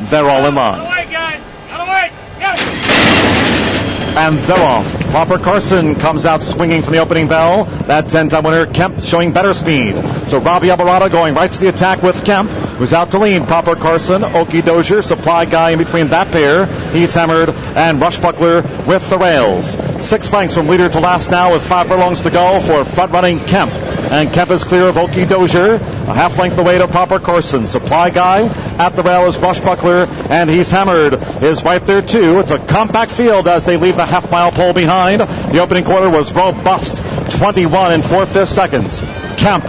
They're all in line. And they're off. Proper Carson comes out swinging from the opening bell. That 10-time winner, Kemp, showing better speed. So Robbie Albarada going right to the attack with Kemp, who's out to lead. Proper Carson, Okie Dozier, Supply Guy in between that pair. He's Hammered, and Rush Buckler with the rails. 6 lengths from leader to last now with 5 furlongs to go for front-running Kemp. And Kemp is clear of Okie Dozier. A half length away to Proper Carson. Supply Guy at the rail is Rush Buckler, and He's Hammered is right there too. It's a compact field as they leave the half-mile pole behind. The opening quarter was robust, 21 4/5 seconds. Kemp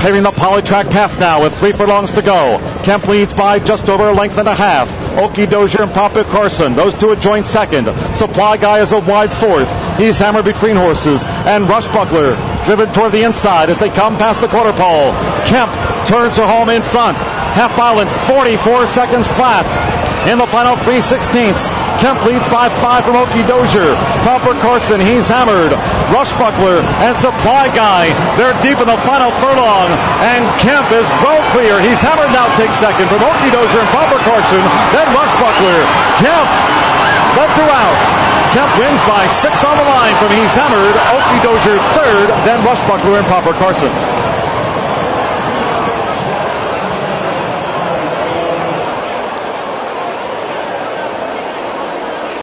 paving the polytrack path now with 3 furlongs to go. Kemp leads by just over a length and a half. Okie Dozier and Proper Carson, those two a joint second. Supply Guy is a wide fourth. He's Hammered between horses, and Rush Buckler driven toward the inside as they come past the quarter pole. Kemp turns her home in front. Half mile in 44 seconds flat. In the final 3/16, Kemp leads by 5 from Okie Dozier. Proper Carson, He's Hammered, Rush Buckler, and Supply Guy. They're deep in the final furlong, and Kemp is well clear. He's Hammered now takes second from Okie Dozier and Proper Carson, then Rush Buckler. Kemp, but throughout, Kemp wins by 6 on the line from He's Hammered, Okie Dozier third, then Rush Buckler and Proper Carson.